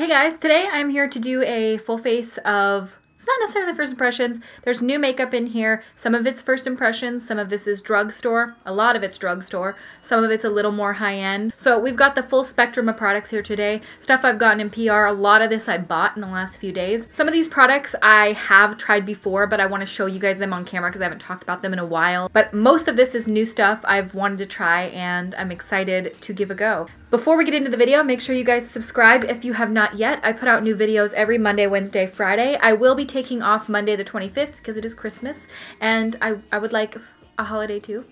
Hey guys, today I'm here to do a full face of, it's not necessarily first impressions, there's new makeup in here, some of it's first impressions, some of this is drugstore, a lot of it's drugstore, some of it's a little more high-end. So we've got the full spectrum of products here today, stuff I've gotten in PR, a lot of this I bought in the last few days. Some of these products I have tried before, but I want to show you guys them on camera because I haven't talked about them in a while. But most of this is new stuff I've wanted to try and I'm excited to give a go. Before we get into the video, make sure you guys subscribe if you have not yet. I put out new videos every Monday, Wednesday, Friday. I will be taking off Monday the 25th because it is Christmas and I would like a holiday too.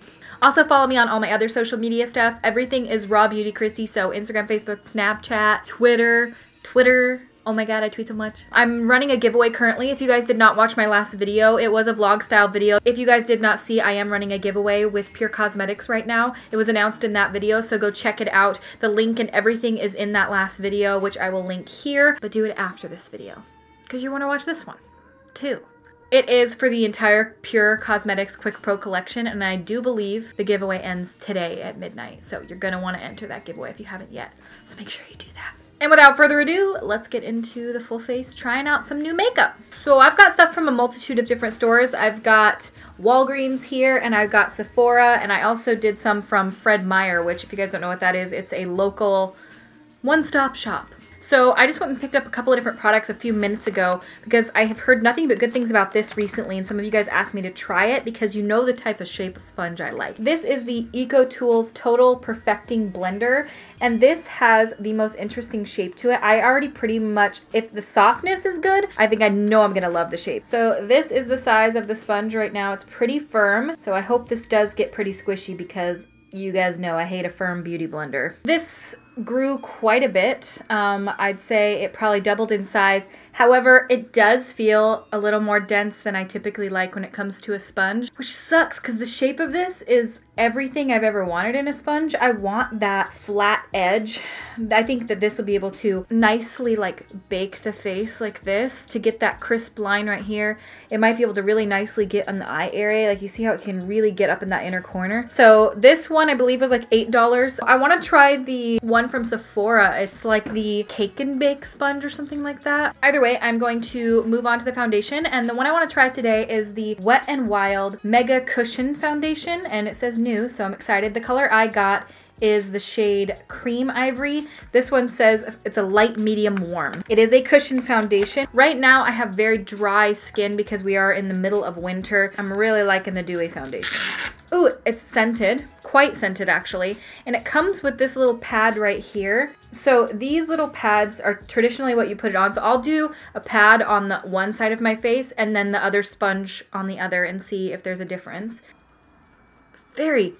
Also follow me on all my other social media stuff. Everything is RawBeautyKristi, so Instagram, Facebook, Snapchat, Twitter. Oh my god, I tweet so much. I'm running a giveaway currently. If you guys did not watch my last video, it was a vlog style video. If you guys did not see, I am running a giveaway with Pure Cosmetics right now. It was announced in that video, so go check it out. The link and everything is in that last video, which I will link here, but do it after this video because you want to watch this one too. It is for the entire Pure Cosmetics Quick Pro collection, and I do believe the giveaway ends today at midnight, so you're gonna want to enter that giveaway if you haven't yet, so make sure you do that. And without further ado, let's get into the full face, trying out some new makeup. So I've got stuff from a multitude of different stores. I've got Walgreens here, and I've got Sephora, and I also did some from Fred Meyer, which if you guys don't know what that is, it's a local one-stop shop. So I just went and picked up a couple of different products a few minutes ago because I have heard nothing but good things about this recently, and some of you guys asked me to try it because you know the type of shape of sponge I like. This is the EcoTools Total Perfecting Blender, and this has the most interesting shape to it. I already pretty much, if the softness is good, I think I know I'm gonna love the shape. So this is the size of the sponge right now. It's pretty firm, so I hope this does get pretty squishy because you guys know I hate a firm beauty blender. This grew quite a bit. I'd say it probably doubled in size. However, it does feel a little more dense than I typically like when it comes to a sponge, which sucks because the shape of this is everything I've ever wanted in a sponge. I want that flat edge. I think that this will be able to nicely like bake the face like this to get that crisp line right here. It might be able to really nicely get on the eye area. Like you see how it can really get up in that inner corner. So this one I believe was like $8. I want to try the one from Sephora. It's like the cake and bake sponge or something like that. Either way, I'm going to move on to the foundation, and the one I want to try today is the Wet n Wild Mega Cushion foundation, and it says new, so I'm excited. The color I got is the shade Cream Ivory. This one says it's a light, medium, warm. It is a cushion foundation. Right now I have very dry skin because we are in the middle of winter. I'm really liking the dewy foundation. Ooh, it's scented. Quite scented actually, and it comes with this little pad right here. So these little pads are traditionally what you put it on, so I'll do a pad on the one side of my face and then the other sponge on the other and see if there's a difference. Very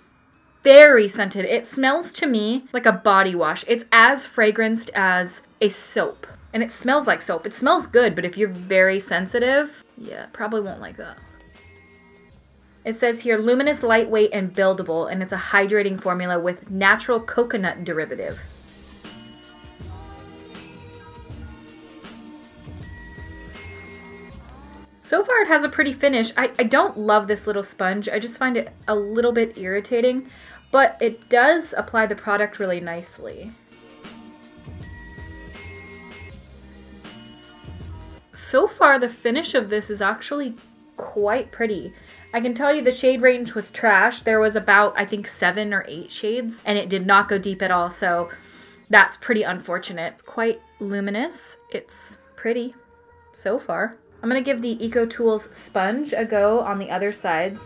scented. It smells to me like a body wash. It's as fragranced as a soap, and it smells like soap. It smells good, but if you're very sensitive, yeah, probably won't like that. It says here, luminous, lightweight, and buildable, and it's a hydrating formula with natural coconut derivative. So far it has a pretty finish. I don't love this little sponge. I just find it a little bit irritating, but it does apply the product really nicely. So far the finish of this is actually quite pretty. I can tell you the shade range was trash. There was about, I think, 7 or 8 shades, and it did not go deep at all, so that's pretty unfortunate. It's quite luminous. It's pretty so far. I'm gonna give the EcoTools sponge a go on the other side.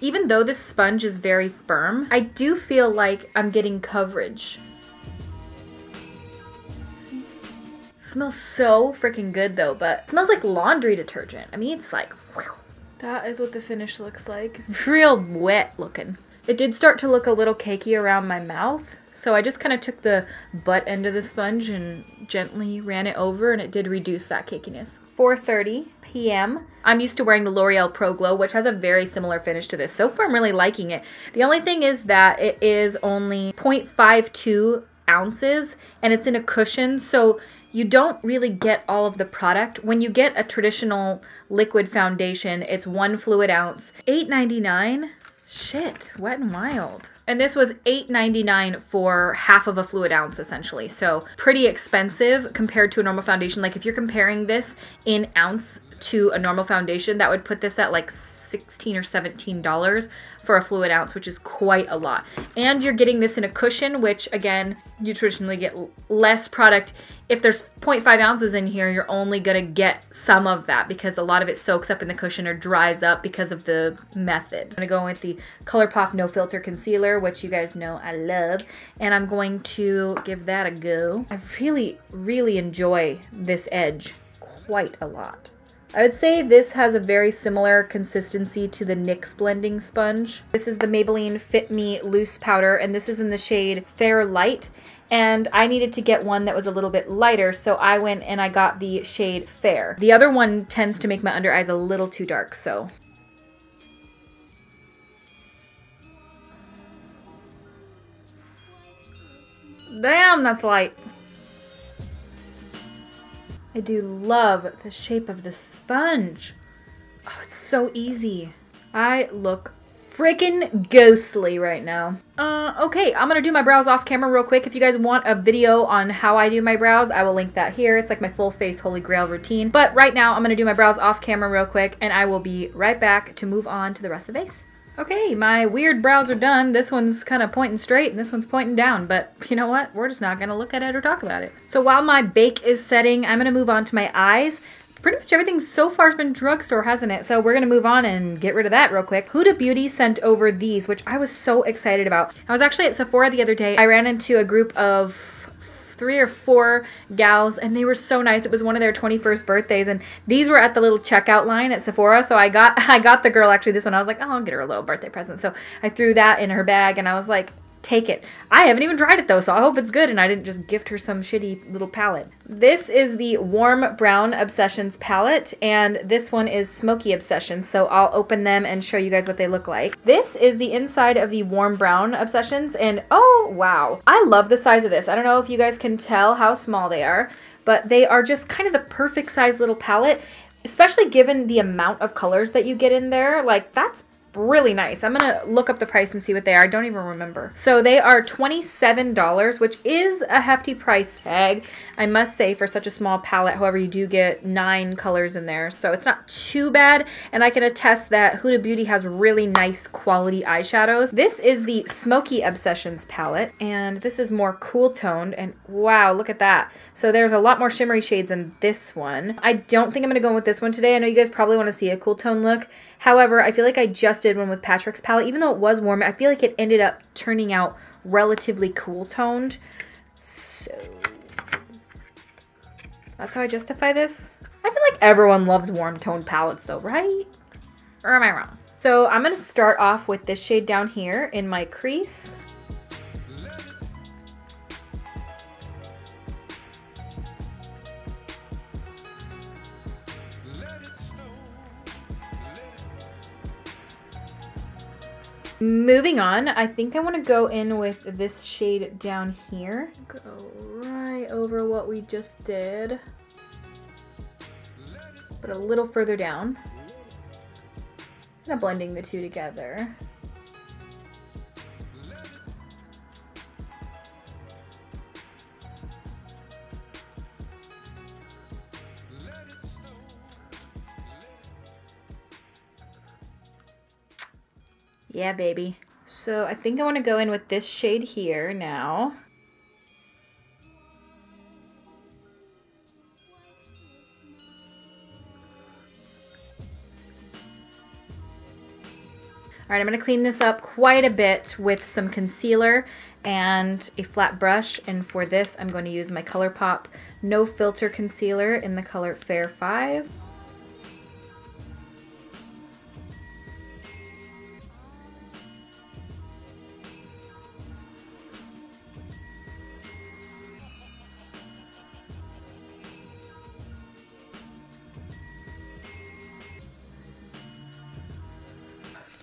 Even though this sponge is very firm, I do feel like I'm getting coverage. See? It smells so freaking good though, but it smells like laundry detergent. I mean, it's like, whew. That is what the finish looks like. Real wet looking. It did start to look a little cakey around my mouth, so I just kind of took the butt end of the sponge and gently ran it over, and it did reduce that cakiness. 4:30 p.m. I'm used to wearing the L'Oreal Pro Glow, which has a very similar finish to this. So far I'm really liking it. The only thing is that it is only 0.52 ounces and it's in a cushion, so you don't really get all of the product. When you get a traditional liquid foundation, it's 1 fluid ounce. $8.99? Shit, Wet n Wild. And this was $8.99 for half of a fluid ounce, essentially. So pretty expensive compared to a normal foundation. Like if you're comparing this in ounce to a normal foundation, that would put this at like $16 or $17 for a fluid ounce, which is quite a lot. And you're getting this in a cushion, which again, you traditionally get less product. If there's 0.5 ounces in here, you're only gonna get some of that because a lot of it soaks up in the cushion or dries up because of the method. I'm gonna go in with the ColourPop No Filter Concealer, which you guys know I love, and I'm going to give that a go. I really, really enjoy this edge quite a lot. I would say this has a very similar consistency to the NYX blending sponge. This is the Maybelline Fit Me Loose Powder, and this is in the shade Fair Light. And I needed to get one that was a little bit lighter, so I went and I got the shade Fair. The other one tends to make my under eyes a little too dark, so. Damn, that's light. I do love the shape of the sponge. Oh, it's so easy. I look freaking ghostly right now. Okay, I'm gonna do my brows off camera real quick. If you guys want a video on how I do my brows, I will link that here. It's like my full face holy grail routine. But right now, I'm gonna do my brows off camera real quick, and I will be right back to move on to the rest of the face. Okay, my weird brows are done. This one's kind of pointing straight and this one's pointing down, but you know what? We're just not gonna look at it or talk about it. So while my bake is setting, I'm gonna move on to my eyes. Pretty much everything so far has been drugstore, hasn't it? So we're gonna move on and get rid of that real quick. Huda Beauty sent over these, which I was so excited about. I was actually at Sephora the other day. I ran into a group of 3 or 4 gals, and they were so nice. It was one of their 21st birthdays, and these were at the little checkout line at Sephora. So I got the girl actually this one. I was like, oh, I'll get her a little birthday present. So I threw that in her bag, and I was like, take it. I haven't even tried it though, so I hope it's good and I didn't just gift her some shitty little palette. This is the Warm Brown Obsessions palette, and this one is Smoky Obsessions, so I'll open them and show you guys what they look like. This is the inside of the Warm Brown Obsessions, and oh wow, I love the size of this. I don't know if you guys can tell how small they are, but they are just kind of the perfect size little palette, especially given the amount of colors that you get in there. Like, that's really nice. I'm gonna look up the price and see what they are. I don't even remember. So they are $27, which is a hefty price tag, I must say, for such a small palette. However, you do get 9 colors in there, so it's not too bad, and I can attest that Huda Beauty has really nice quality eyeshadows. This is the Smoky Obsessions palette, and this is more cool toned, and wow, look at that. So there's a lot more shimmery shades in this one. I don't think I'm gonna go with this one today. I know you guys probably want to see a cool tone look. However, I feel like I just did one with Patrick's palette. Even though it was warm, I feel like it ended up turning out relatively cool toned. So that's how I justify this. I feel like everyone loves warm toned palettes though, right? Or am I wrong? So I'm gonna start off with this shade down here in my crease. Moving on, I think I want to go in with this shade down here. Go right over what we just did, but a little further down. Kind of blending the two together. Yeah, baby. So I think I want to go in with this shade here now. All right, I'm going to clean this up quite a bit with some concealer and a flat brush. And for this, I'm going to use my ColourPop No Filter Concealer in the color Fair 5.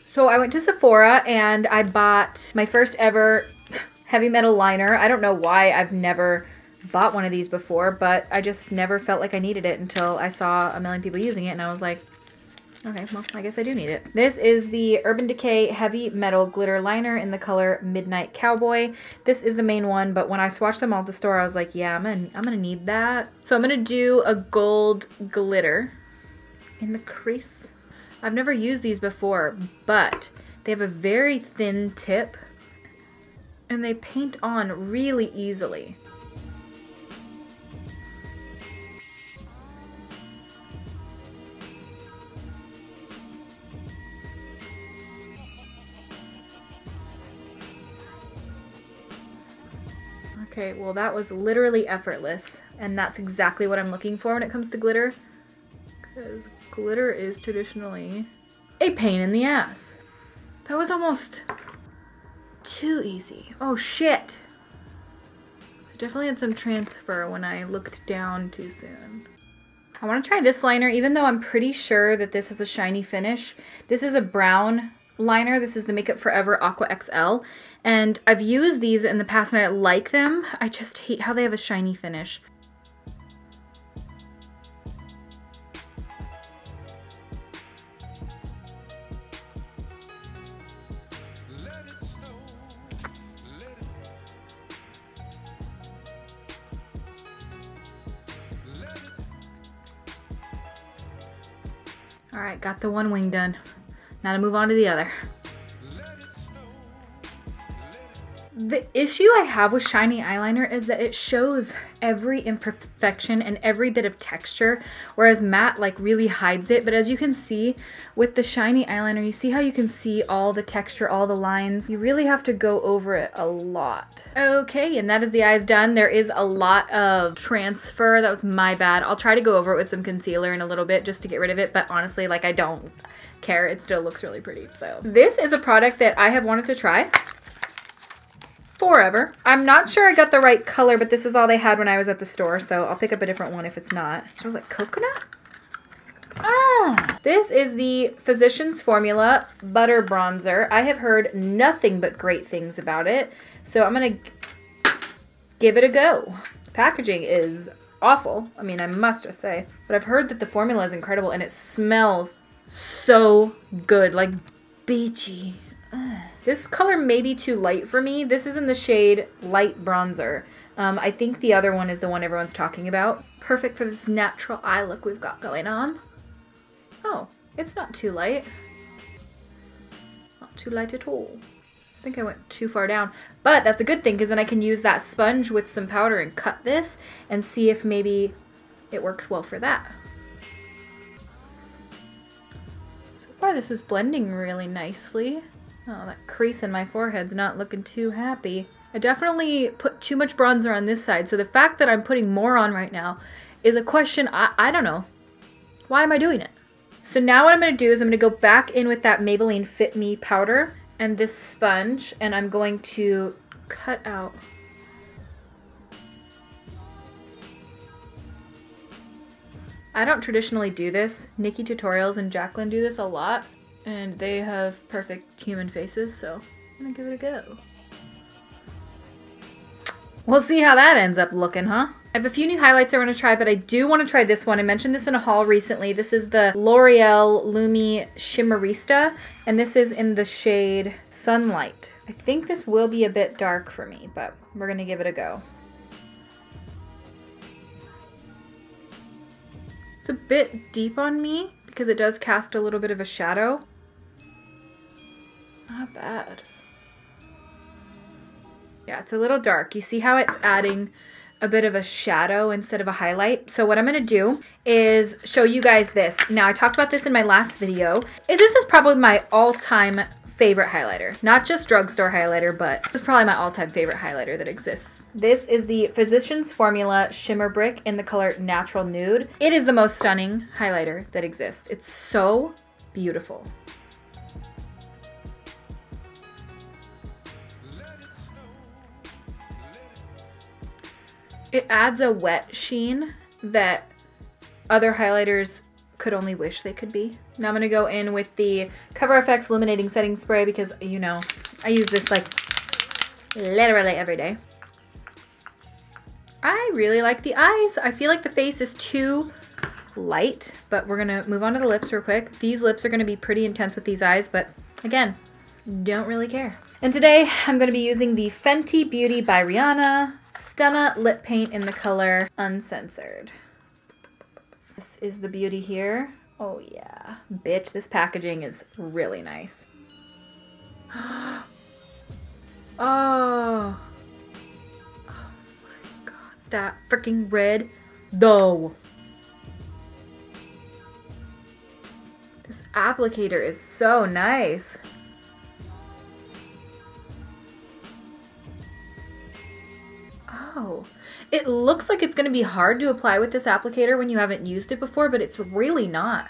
So I went to Sephora and I bought my first ever heavy metal liner. I don't know why I've never bought one of these before, but I just never felt like I needed it until I saw a million people using it, and I was like, okay, well, I guess I do need it. This is the Urban Decay Heavy Metal Glitter Liner in the color Midnight Cowboy. This is the main one, but when I swatched them all at the store, I was like, yeah, I'm gonna need that. So I'm gonna do a gold glitter in the crease. I've never used these before, but they have a very thin tip, and they paint on really easily. Okay, well that was literally effortless, and that's exactly what I'm looking for when it comes to glitter, because glitter is traditionally a pain in the ass. That was almost too easy. Oh shit! I definitely had some transfer when I looked down too soon. I want to try this liner, even though I'm pretty sure that this has a shiny finish. This is a brown liner. This is the Makeup Forever Aqua XL, and I've used these in the past and I like them. I just hate how they have a shiny finish. All right, got the one wing done. Now to move on to the other. The issue I have with shiny eyeliner is that it shows every imperfection and every bit of texture, whereas matte like really hides it. But as you can see with the shiny eyeliner, you see how you can see all the texture, all the lines. You really have to go over it a lot. Okay, and that is the eyes done. There is a lot of transfer. That was my bad. I'll try to go over it with some concealer in a little bit just to get rid of it, but honestly, like, I don't care. It still looks really pretty. So this is a product that I have wanted to try forever. I'm not sure I got the right color, but this is all they had when I was at the store, so I'll pick up a different one if it's not. It smells like coconut? Ah! This is the Physician's Formula Butter Bronzer. I have heard nothing but great things about it, so I'm gonna give it a go. Packaging is awful, I mean, I must just say, but I've heard that the formula is incredible and it smells so good, like beachy. This color may be too light for me. This is in the shade Light Bronzer. I think the other one is the one everyone's talking about. Perfect for this natural eye look we've got going on. Oh, it's not too light. Not too light at all. I think I went too far down, but that's a good thing because then I can use that sponge with some powder and cut this and see if maybe it works well for that. So far this is blending really nicely. Oh, that crease in my forehead's not looking too happy. I definitely put too much bronzer on this side, so the fact that I'm putting more on right now is a question. I don't know. Why am I doing it? So now what I'm going to do is I'm going to go back in with that Maybelline Fit Me powder and this sponge, and I'm going to cut out. I don't traditionally do this. Nikki Tutorials and Jacqueline do this a lot, and they have perfect human faces, so I'm gonna give it a go. We'll see how that ends up looking, huh? I have a few new highlights I want to try, but I do want to try this one. I mentioned this in a haul recently. This is the L'Oreal Lumi Shimmerista, and this is in the shade Sunlight. I think this will be a bit dark for me, but we're gonna give it a go. It's a bit deep on me because it does cast a little bit of a shadow. Not bad. Yeah, it's a little dark. You see how it's adding a bit of a shadow instead of a highlight? So what I'm gonna do is show you guys this. Now, I talked about this in my last video. This is probably my all-time favorite highlighter. Not just drugstore highlighter, but this is probably my all-time favorite highlighter that exists. This is the Physician's Formula Shimmer Brick in the color Natural Nude. It is the most stunning highlighter that exists. It's so beautiful. It adds a wet sheen that other highlighters could only wish they could be. Now I'm gonna go in with the Cover FX Illuminating Setting Spray because, you know, I use this like literally every day. I really like the eyes. I feel like the face is too light, but we're gonna move on to the lips real quick. These lips are gonna be pretty intense with these eyes, but again, don't really care. And today I'm gonna be using the Fenty Beauty by Rihanna Stunna Lip Paint in the color Uncensored. This is the beauty here. Oh yeah. Bitch, this packaging is really nice. Oh. That freaking red though. This applicator is so nice. Oh, it looks like it's gonna be hard to apply with this applicator when you haven't used it before, but it's really not.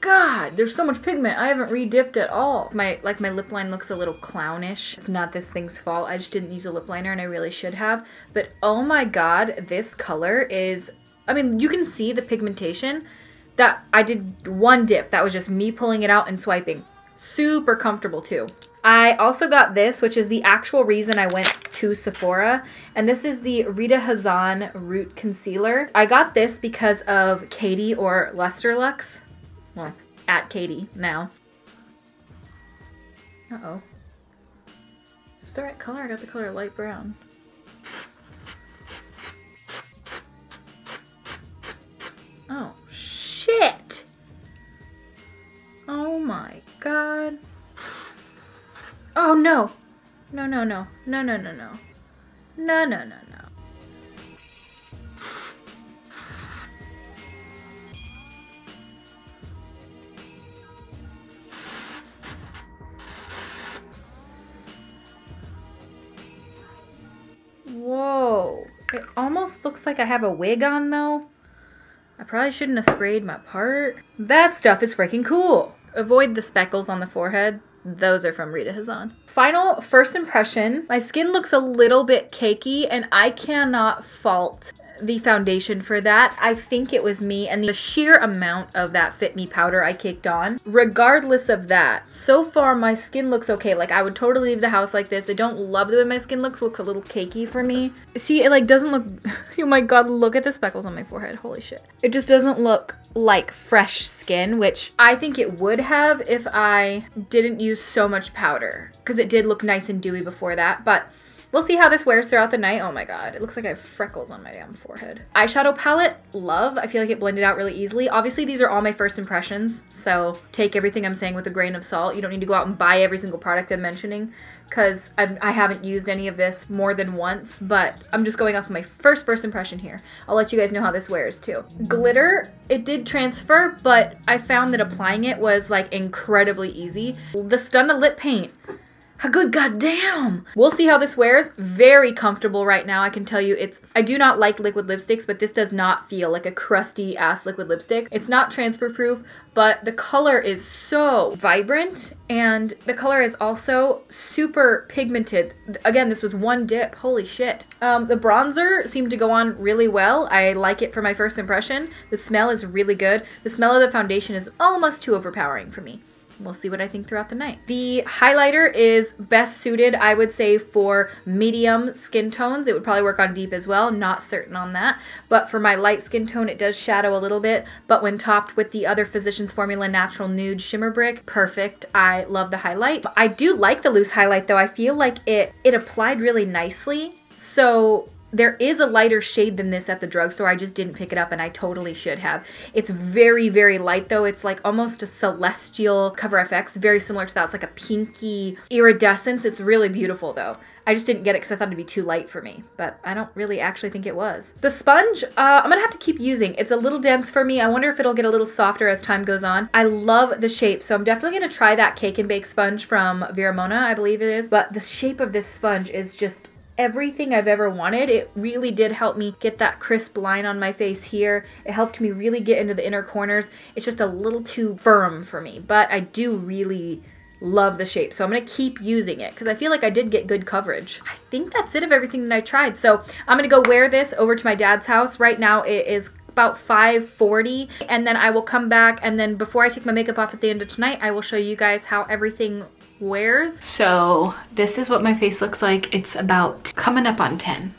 God, there's so much pigment. I haven't re-dipped at all. My lip line looks a little clownish. It's not this thing's fault. I just didn't use a lip liner and I really should have. But oh my God, this color is, I mean, you can see the pigmentation. That I did one dip. That was just me pulling it out and swiping. Super comfortable too. I also got this, which is the actual reason I went to Sephora, and this is the Rita Hazan Root Concealer. I got this because of Katie or Luster Lux. Well, at Katie now. Uh-oh. Is the right color? I got the color light brown. Oh, shit. Oh my God. Oh no. No, no, no. No, no, no, no. No, no, no, no. Whoa, it almost looks like I have a wig on though. I probably shouldn't have sprayed my part. That stuff is freaking cool. Avoid the speckles on the forehead. Those are from Rita Hazan. Final first impression, my skin looks a little bit cakey and I cannot fault the foundation for that. I think it was me and the sheer amount of that Fit Me powder I caked on. Regardless of that, so far my skin looks okay. Like I would totally leave the house like this. I don't love the way my skin looks a little cakey for me. See, it like doesn't look, oh my God, look at the speckles on my forehead, holy shit. It just doesn't look like fresh skin, which I think it would have if I didn't use so much powder, because it did look nice and dewy before that, but we'll see how this wears throughout the night. Oh my God, it looks like I have freckles on my damn forehead. Eyeshadow palette, love. I feel like it blended out really easily. Obviously, these are all my first impressions, so take everything I'm saying with a grain of salt. You don't need to go out and buy every single product I'm mentioning, because I haven't used any of this more than once, but I'm just going off my first impression here. I'll let you guys know how this wears too. Glitter, it did transfer, but I found that applying it was like incredibly easy. The Stunna Lip Paint, a good goddamn. We'll see how this wears. Very comfortable right now. I can tell you it's, I do not like liquid lipsticks, but this does not feel like a crusty ass liquid lipstick. It's not transfer proof, but the color is so vibrant and the color is also super pigmented. Again, this was one dip, holy shit. The bronzer seemed to go on really well. I like it for my first impression. The smell is really good. The smell of the foundation is almost too overpowering for me. We'll see what I think throughout the night. The highlighter is best suited, I would say, for medium skin tones. It would probably work on deep as well, not certain on that. But for my light skin tone, it does shadow a little bit, but when topped with the other Physician's Formula Natural Nude Shimmer Brick, perfect. I love the highlight. I do like the loose highlight though. I feel like it applied really nicely. So there is a lighter shade than this at the drugstore. I just didn't pick it up and I totally should have. It's very, very light though. It's like almost a celestial Cover FX, very similar to that. It's like a pinky iridescence. It's really beautiful though. I just didn't get it because I thought it'd be too light for me, but I don't really actually think it was. The sponge, I'm gonna have to keep using. It's a little dense for me. I wonder if it'll get a little softer as time goes on. I love the shape, so I'm definitely gonna try that Cake and Bake sponge from Vera Mona, I believe it is, but the shape of this sponge is just everything I've ever wanted. It really did help me get that crisp line on my face here. It helped me really get into the inner corners. It's just a little too firm for me, but I do really love the shape. So I'm gonna keep using it because I feel like I did get good coverage. I think that's it of everything that I tried. So I'm gonna go wear this over to my dad's house. Right now it is about 5:40, and then I will come back, and then before I take my makeup off at the end of tonight, I will show you guys how everything wears. So this is what my face looks like. It's about coming up on 10.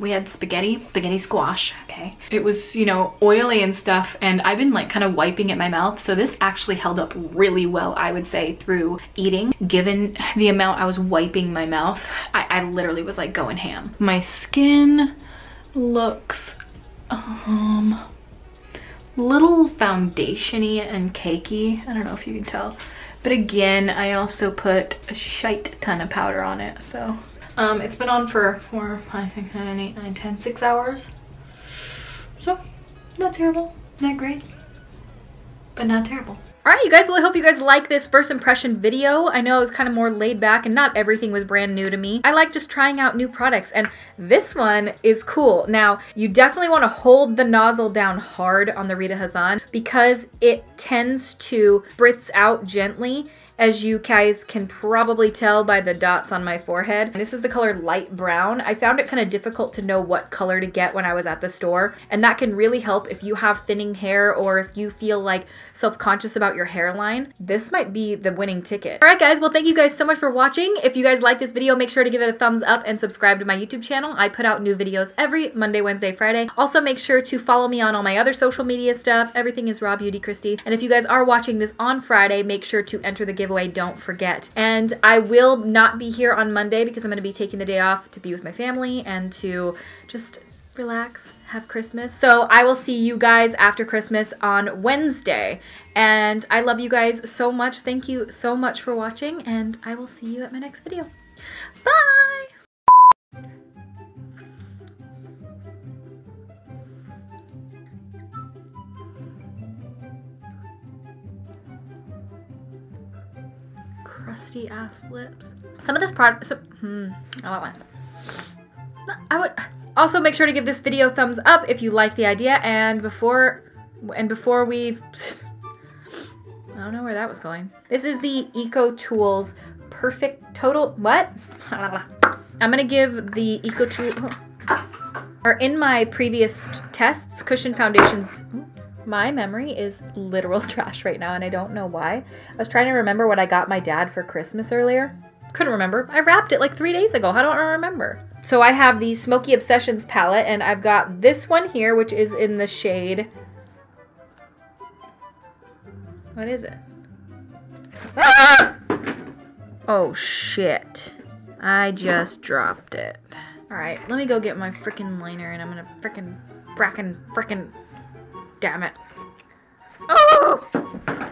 We had spaghetti squash, okay? It was, you know, oily and stuff, and I've been like kind of wiping at my mouth, so this actually held up really well, I would say, through eating. Given the amount I was wiping my mouth, I literally was like going ham. My skin looks, little foundation-y and cakey. I don't know if you can tell. But again, I also put a shite ton of powder on it, so. It's been on for 4, 5, 6, 7, 8, 9, 10, 6 hours. So, not terrible, not great, but not terrible. Alright you guys, well I hope you guys like this first impression video. I know it was kind of more laid back and not everything was brand new to me. I like just trying out new products, and this one is cool. Now, you definitely want to hold the nozzle down hard on the Rita Hazan because it tends to spritz out gently, as you guys can probably tell by the dots on my forehead. And this is the color light brown. I found it kind of difficult to know what color to get when I was at the store, and that can really help if you have thinning hair or if you feel like self-conscious about your hairline. This might be the winning ticket. All right guys, well thank you guys so much for watching. If you guys like this video, make sure to give it a thumbs up and subscribe to my YouTube channel. I put out new videos every Monday, Wednesday, Friday. Also make sure to follow me on all my other social media stuff. Everything is RawBeautyKristi. And if you guys are watching this on Friday, make sure to enter the giveaway, don't forget. And I will not be here on Monday because I'm going to be taking the day off to be with my family and to just relax, have Christmas. So I will see you guys after Christmas on Wednesday. And I love you guys so much. Thank you so much for watching, and I will see you at my next video. Bye! Crusty ass lips. Some of this product, I want one. I would also make sure to give this video a thumbs up if you like the idea, and before we, I don't know where that was going. This is the EcoTools I'm gonna give the EcoTools, or in my previous tests, cushion foundations. My memory is literal trash right now, and I don't know why. I was trying to remember what I got my dad for Christmas earlier. Couldn't remember. I wrapped it like 3 days ago. How do I remember? So I have the Smoky Obsessions palette, and I've got this one here, which is in the shade... What is it? Ah! Oh, shit. I just dropped it. All right, let me go get my frickin' liner, and I'm gonna frickin'... Damn it. Oh! God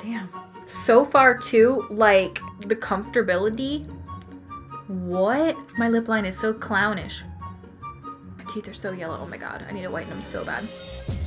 damn. So far too, like the comfortability. What? My lip line is so clownish. My teeth are so yellow. Oh my God. I need to whiten them so bad.